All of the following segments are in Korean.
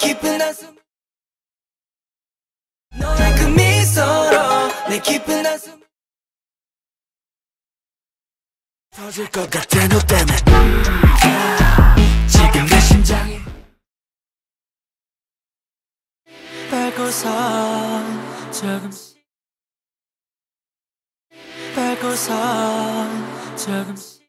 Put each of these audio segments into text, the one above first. keeping us. No hay camisa, they keeping us. 터질 것 같아 너 때문에. 지금 내 심장이 밟고서 조금씩 밟고서 조금씩.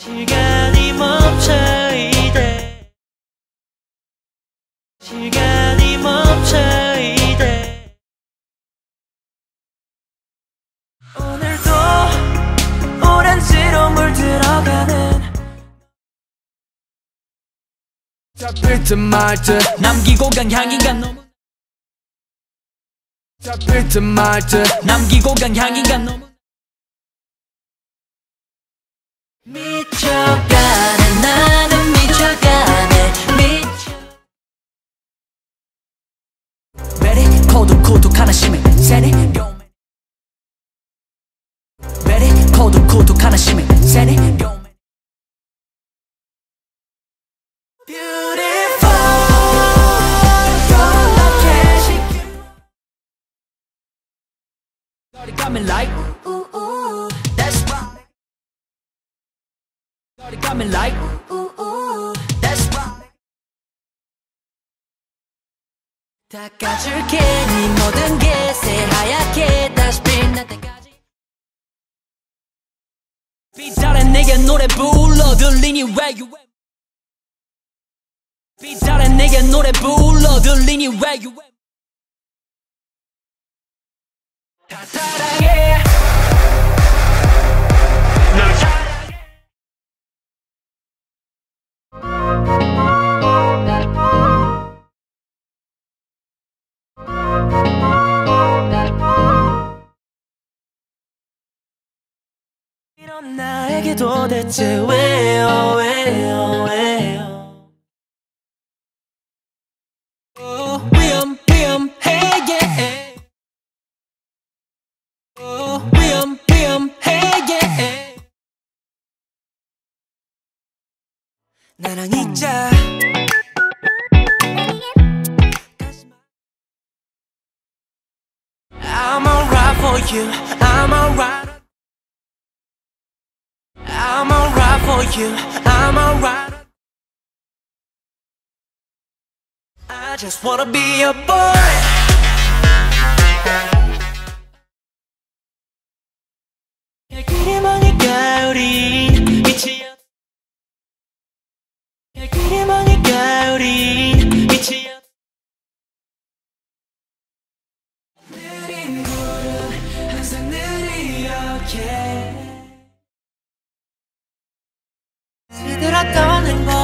시간이 멈춰 이대 시간이 멈춰 이대 오늘도 오렌지로 물들어가는 잡힐 듯 말 듯 남기고 간 향기가 너무 잡힐 듯 말 듯 남기고 간 향기가 너무 미쳐가네 나는 미쳐가네 미쳐 베리 고독 고독하나 심해 세네 요맨 베리 고독 고독하나 심해 세네 요맨 Beautiful 너를 감면 like got me like ooh ooh that's why 닦아줄게 네 모든 게 새하얗게 다시 빛날 때까지 빛달에 내게 노래 불러 들리니 왜 유해 빛달에 내게 노래 불러 들리니 왜 유해 다 사랑해 이런 나에게 도대체 왜요 왜요 왜요 위험해게 위험해게 나랑 있자 I'm alright for you I'm alright I'm alright for you, I'm alright I just wanna be a boy 내 길이 머니까 우린 미치야 내 길이 머니까 우린 미치야 느린 구름 항상 느려 yeah. 떠는 거